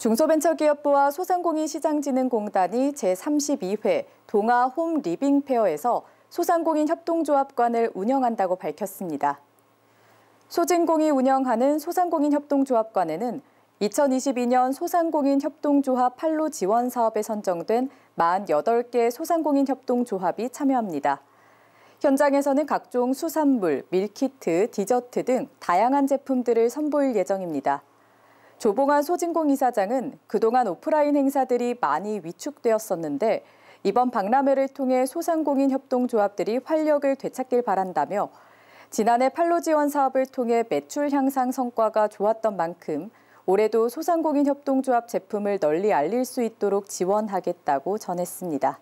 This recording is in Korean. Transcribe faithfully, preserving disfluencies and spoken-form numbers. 중소벤처기업부와 소상공인시장진흥공단이 제삼십이 회 동아 홈 리빙페어에서 소상공인협동조합관을 운영한다고 밝혔습니다. 소진공이 운영하는 소상공인협동조합관에는 이천이십이 년 소상공인협동조합 판로 지원 사업에 선정된 사십팔 개 소상공인협동조합이 참여합니다. 현장에서는 각종 수산물, 밀키트, 디저트 등 다양한 제품들을 선보일 예정입니다. 조봉환 소진공 이사장은 그동안 오프라인 행사들이 많이 위축되었었는데 이번 박람회를 통해 소상공인 협동조합들이 활력을 되찾길 바란다며 지난해 판로 지원 사업을 통해 매출 향상 성과가 좋았던 만큼 올해도 소상공인 협동조합 제품을 널리 알릴 수 있도록 지원하겠다고 전했습니다.